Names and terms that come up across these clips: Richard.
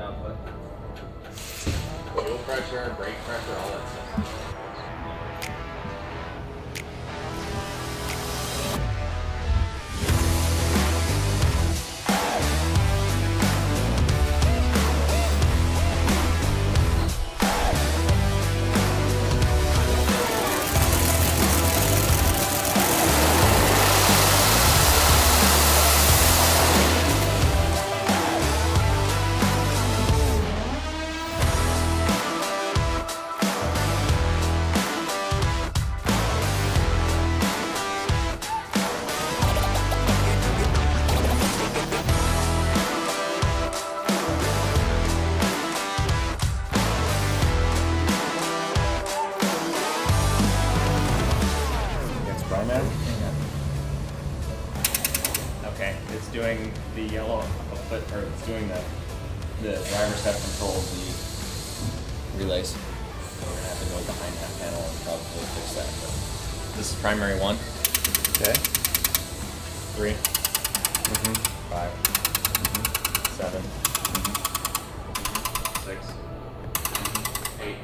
down foot. Fuel pressure, brake pressure, all that stuff. Okay, it's doing the yellow foot, or it's doing the drivers have control of the relays. So we're gonna have to go behind that panel and probably fix that. But this is primary 1. Okay. 3. Mm-hmm. 5. Mm-hmm. 7. Mm-hmm. 6. Mm-hmm. 8.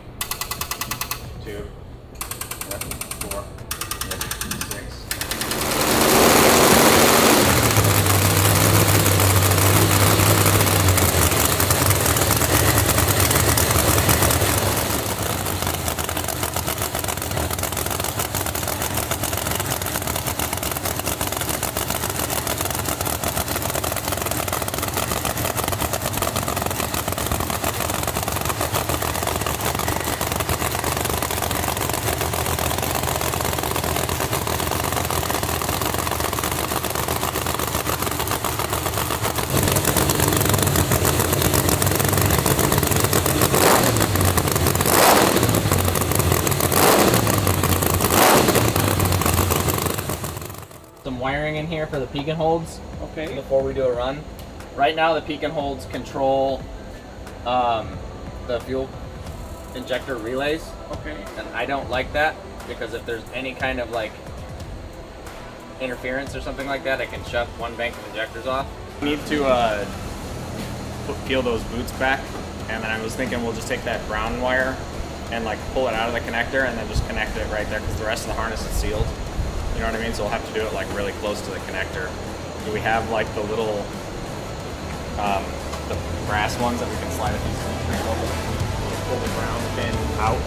Mm-hmm. 2. 4. 6. Some wiring in here for the peak and holds. Okay. Before we do a run, right now the peak and holds control the fuel injector relays. Okay. And I don't like that, because if there's any kind of like interference or something like that, I can shut one bank of injectors off. We need to peel those boots back, and then I was thinking we'll just take that brown wire and like pull it out of the connector and then just connect it right there, because the rest of the harness is sealed. You know what I mean? So we'll have to do it like really close to the connector. Do we have like the little the brass ones that we can slide a piece of string over? Just pull the brown pin out.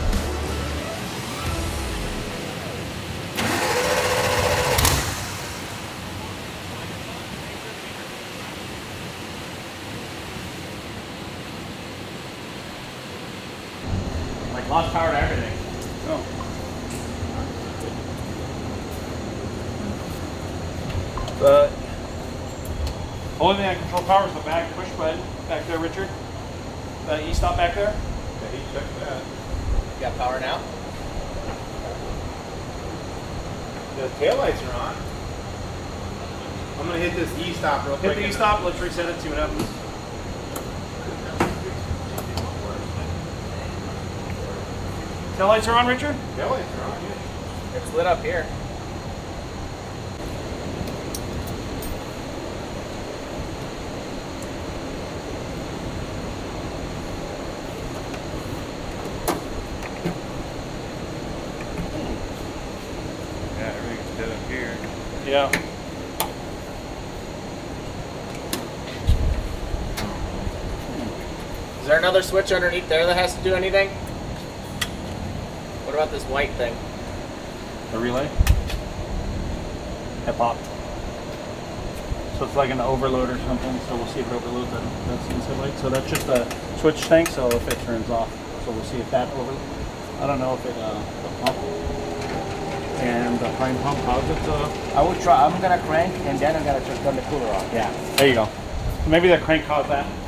Like lost power to everything. Oh. But only thing I control power is the back push button back there, Richard. The e-stop back there. Yeah, he checked that. You got power now? The taillights are on. I'm going to hit this e-stop real quick. Hit the e-stop, let's reset it, see what happens. Taillights are on, Richard? Taillights are on, yeah. It's lit up here. Here. Yeah. Is there another switch underneath there that has to do anything? What about this white thing? The relay? It popped. So it's like an overload or something, so we'll see if it overloads that sunset light. So that's just a switch thing, so if it turns off. So we'll see if that overloads. I don't know if it and the prime pump, how's it? I would try. I'm gonna crank and then I'm gonna just turn the cooler off. Yeah. There you go. Maybe the crank caused that.